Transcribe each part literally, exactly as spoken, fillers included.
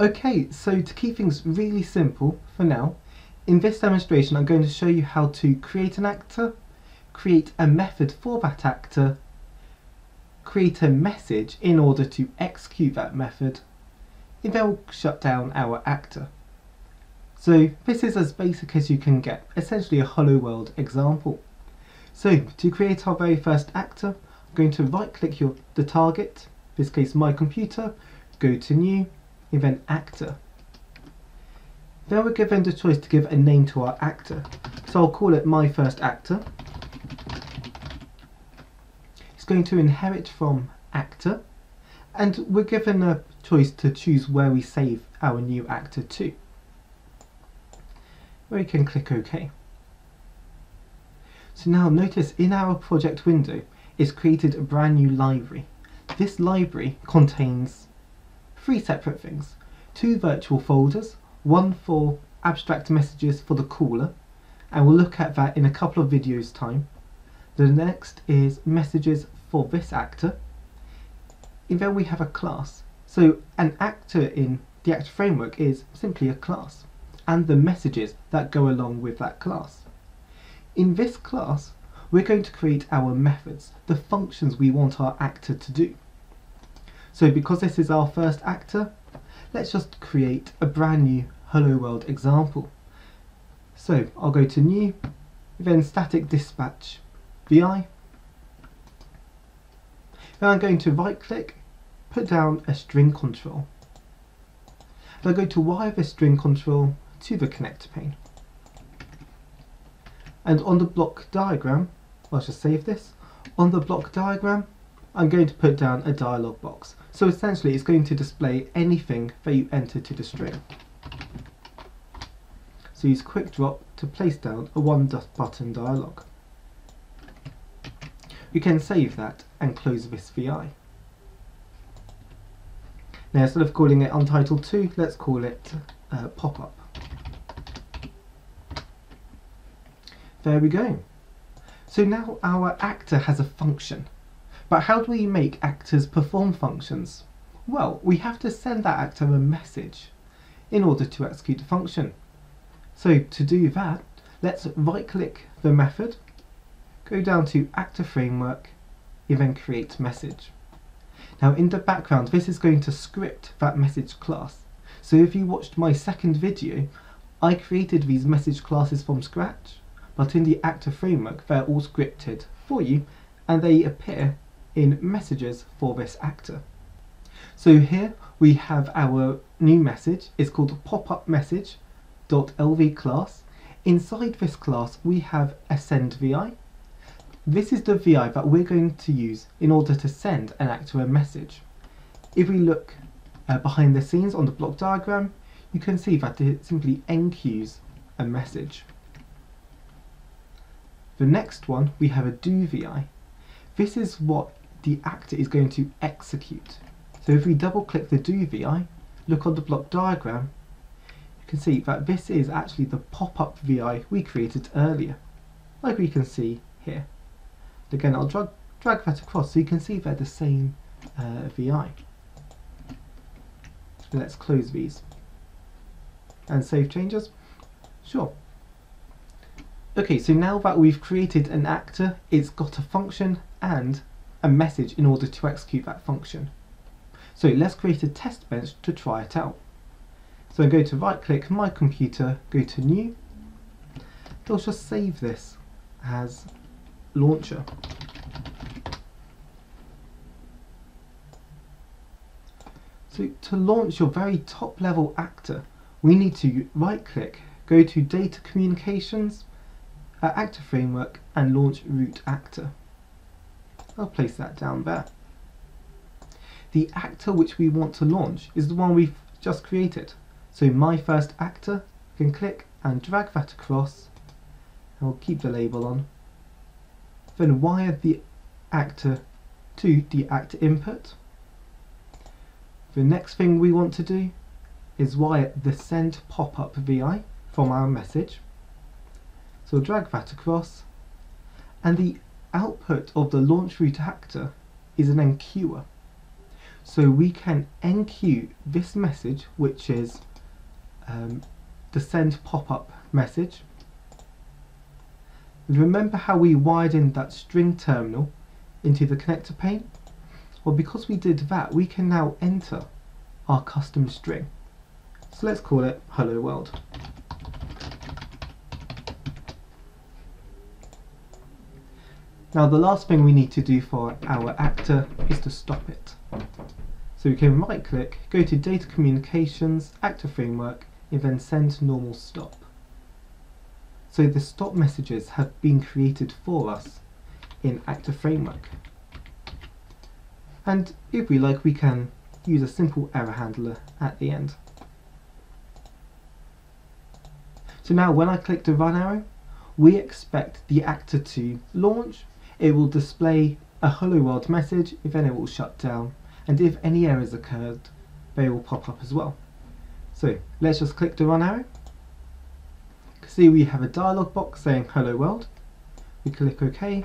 Okay, so to keep things really simple for now, in this demonstration I'm going to show you how to create an actor, create a method for that actor, create a message in order to execute that method, and then we'll shut down our actor. So this is as basic as you can get, essentially a Hello World example. So to create our very first actor, I'm going to right click your, the target, in this case my computer, go to new, and then actor. Then we're given the choice to give a name to our actor. So I'll call it my first actor. It's going to inherit from actor, and we're given a choice to choose where we save our new actor to. We can click OK. So now notice in our project window it's created a brand new library. This library contains three separate things. Two virtual folders, one for abstract messages for the caller, and we'll look at that in a couple of videos time. The next is messages for this actor, and then we have a class. So an actor in the Actor Framework is simply a class, and the messages that go along with that class. In this class we're going to create our methods, the functions we want our actor to do. So because this is our first actor, let's just create a brand new Hello World example. So I'll go to new, then static dispatch V I, then I'm going to right click, put down a string control, and I'm going to wire this string control to the connector pane. And on the block diagram, I should save this, on the block diagram I'm going to put down a dialog box. So essentially it's going to display anything that you enter to the string. So use quick drop to place down a one button dialog. You can save that and close this V I. Now instead of calling it untitled two, let's call it uh, pop-up. There we go. So now our actor has a function. But how do we make actors perform functions? Well, we have to send that actor a message in order to execute the function. So to do that, let's right click the method, go down to Actor Framework, and then create message. Now in the background this is going to script that message class. So if you watched my second video, I created these message classes from scratch. But in the Actor Framework they're all scripted for you, and they appear in messages for this actor. So here we have our new message. It's called pop-up message.lv class. Inside this class we have a send V I. This is the V I that we're going to use in order to send an actor a message. If we look uh, behind the scenes on the block diagram, you can see that it simply enqueues a message. The next one, we have a do V I. This is what the actor is going to execute. So if we double click the do V I, look on the block diagram, you can see that this is actually the pop-up V I we created earlier, like we can see here. Again, I'll drag, drag that across so you can see they're the same uh, V I. Let's close these and save changes. Sure. Okay, so now that we've created an actor, it's got a function and a message in order to execute that function. So let's create a test bench to try it out. So I'm going to right click my computer, go to new, I'll just save this as launcher. So to launch your very top level actor, we need to right click, go to data communications, Actor Framework, and launch root actor. I'll place that down there. The actor which we want to launch is the one we've just created. So my first actor, you can click and drag that across, and we'll keep the label on. Then wire the actor to the actor input. The next thing we want to do is wire the send pop-up V I from our message. So we'll drag that across, and the output of the launch root actor is an enqueuer. So we can enqueue this message, which is um, the send pop-up message. And remember how we widened that string terminal into the connector pane? Well, because we did that, we can now enter our custom string. So let's call it hello world. Now the last thing we need to do for our actor is to stop it. So we can right click, go to Data Communications, Actor Framework, and then send normal stop. So the stop messages have been created for us in Actor Framework. And if we like, we can use a simple error handler at the end. So now when I click the run arrow, we expect the actor to launch. It will display a hello world message, if then it will shut down, and if any errors occurred, they will pop up as well. So let's just click the run arrow. You can see we have a dialog box saying hello world. We click OK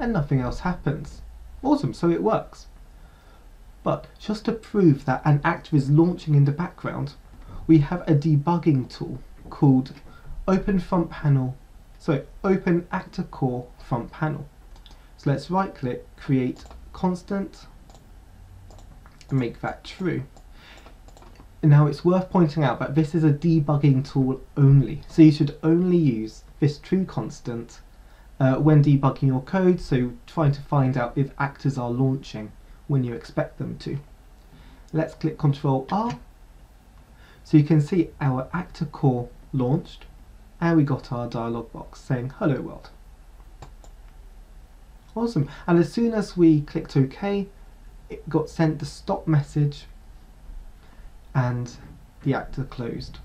and nothing else happens. Awesome, so it works. But just to prove that an actor is launching in the background, we have a debugging tool called Open Front Panel. So Open Actor Core Front Panel. So let's right click, create constant, and make that true. And now it's worth pointing out that this is a debugging tool only. So you should only use this true constant uh, when debugging your code. So trying to find out if actors are launching when you expect them to. Let's click Control R. So you can see our actor core launched. And we got our dialog box saying hello world. Awesome, and as soon as we clicked OK, it got sent the stop message and the actor closed.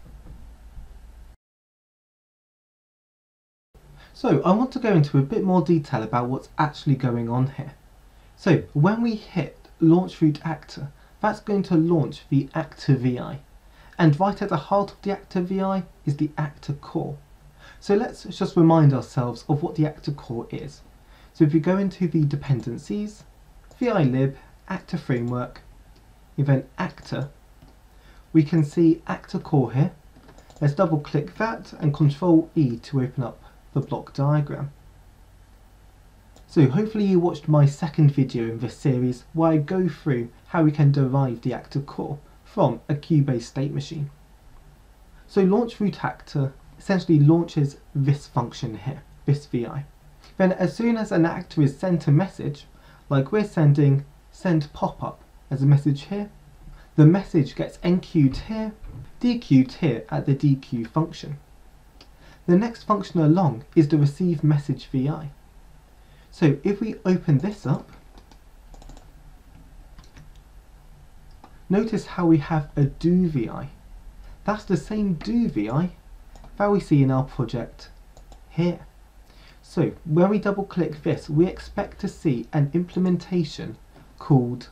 So I want to go into a bit more detail about what's actually going on here. So when we hit launch root actor, that's going to launch the actor V I. And right at the heart of the actor V I is the actor core. So let's just remind ourselves of what the actor core is. So if we go into the dependencies, V I lib, actor framework, and then actor, we can see actor core here. Let's double click that and Control E to open up the block diagram. So hopefully you watched my second video in this series where I go through how we can derive the actor core from a queue-based state machine. So launch root actor essentially launches this function here, this V I. Then as soon as an actor is sent a message, like we're sending send pop-up as a message here, the message gets enqueued here, dequeued here at the dequeue function. The next function along is the receive message V I. So if we open this up, notice how we have a do V I. That's the same do V I that we see in our project here. So when we double click this, we expect to see an implementation called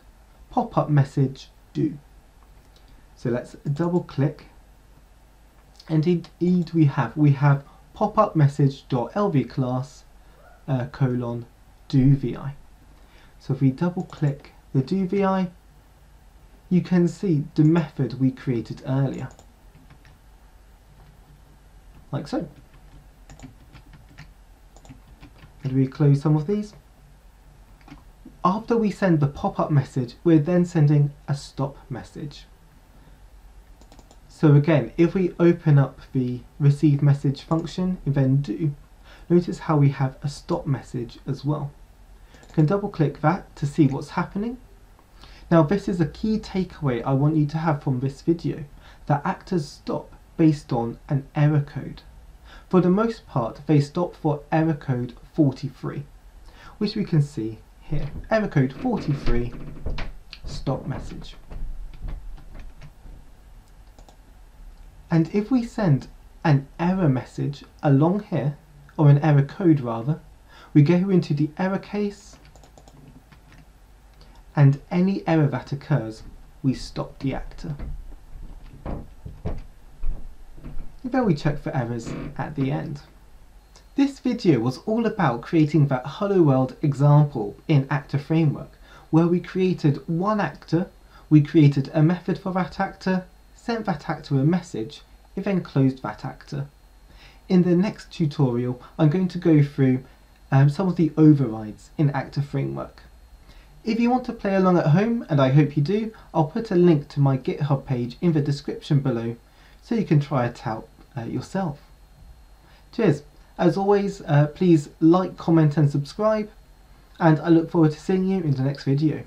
pop-up message do. So let's double click, and indeed we have we have pop-up message.lv class uh, colon do V I. So if we double click the do V I, you can see the method we created earlier, like so. And we close some of these. After we send the pop-up message, we're then sending a stop message. So again, if we open up the receive message function and then do, notice how we have a stop message as well. You can double click that to see what's happening. Now this is a key takeaway I want you to have from this video, that actors stop based on an error code. For the most part, they stop for error code forty-three, which we can see here. Error code forty-three, stop message. And if we send an error message along here, or an error code rather, we go into the error case, and any error that occurs, we stop the actor. And then we check for errors at the end. This video was all about creating that hello world example in Actor Framework, where we created one actor We created a method for that actor, sent that actor a message, it then closed that actor. In the next tutorial I'm going to go through um, some of the overrides in Actor Framework. If you want to play along at home, and I hope you do, I'll put a link to my GitHub page in the description below so you can try it out uh, yourself. Cheers! As always, uh, please like, comment and subscribe, and I look forward to seeing you in the next video.